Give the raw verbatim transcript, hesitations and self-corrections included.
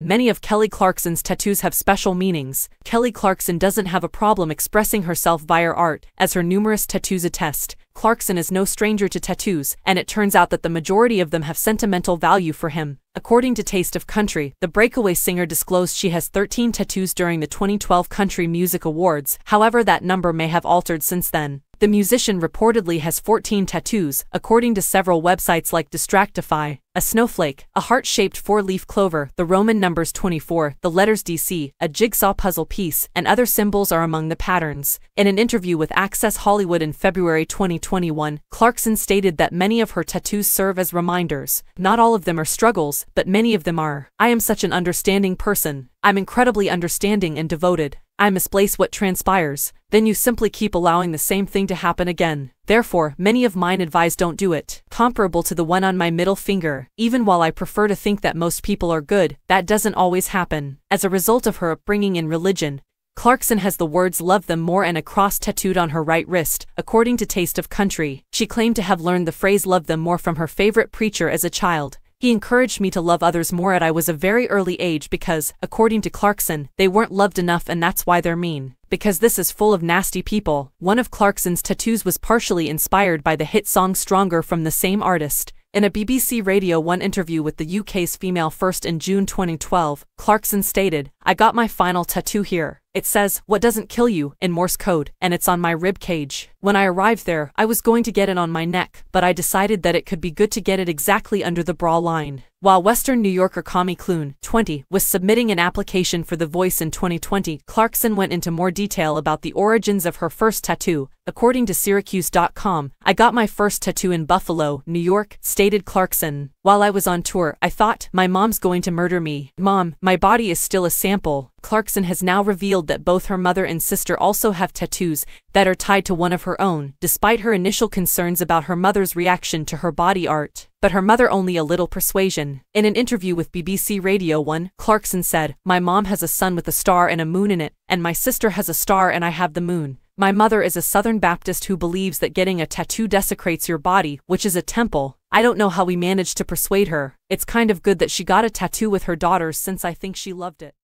Many of Kelly Clarkson's tattoos have special meanings. Kelly Clarkson doesn't have a problem expressing herself via art, as her numerous tattoos attest. Clarkson is no stranger to tattoos, and it turns out that the majority of them have sentimental value for him. According to Taste of Country, the breakaway singer disclosed she has thirteen tattoos during the twenty twelve Country Music Awards, however that number may have altered since then. The musician reportedly has fourteen tattoos, according to several websites like Distractify. A snowflake, a heart-shaped four-leaf clover, the Roman numbers twenty-four, the letters D C, a jigsaw puzzle piece, and other symbols are among the patterns. In an interview with Access Hollywood in February twenty twenty-one, Clarkson stated that many of her tattoos serve as reminders. Not all of them are struggles, but many of them are. I am such an understanding person. I'm incredibly understanding and devoted. I misplace what transpires, then you simply keep allowing the same thing to happen again. Therefore, many of mine advise don't do it. Comparable to the one on my middle finger, even while I prefer to think that most people are good, that doesn't always happen. As a result of her upbringing in religion, Clarkson has the words "love them more" and a cross tattooed on her right wrist, according to Taste of Country. She claimed to have learned the phrase "love them more" from her favorite preacher as a child. He encouraged me to love others more at I was a very early age because, according to Clarkson, they weren't loved enough and that's why they're mean. Because this is full of nasty people. One of Clarkson's tattoos was partially inspired by the hit song Stronger from the same artist. In a B B C Radio one interview with the U K's Female First in June twenty twelve, Clarkson stated, "I got my final tattoo here. It says, 'What doesn't kill you,' in Morse code, and it's on my rib cage. When I arrived there, I was going to get it on my neck, but I decided that it could be good to get it exactly under the bra line." While Western New Yorker Cami Clune, twenty, was submitting an application for The Voice in twenty twenty, Clarkson went into more detail about the origins of her first tattoo. According to Syracuse dot com, "I got my first tattoo in Buffalo, New York," stated Clarkson. "While I was on tour, I thought, my mom's going to murder me. Mom, my body is still a sample." Clarkson has now revealed that both her mother and sister also have tattoos that are tied to one of her own, despite her initial concerns about her mother's reaction to her body art. But her mother only a little persuasion. In an interview with B B C Radio one, Clarkson said, "My mom has a sun with a star and a moon in it, and my sister has a star and I have the moon. My mother is a Southern Baptist who believes that getting a tattoo desecrates your body, which is a temple. I don't know how we managed to persuade her. It's kind of good that she got a tattoo with her daughters since I think she loved it."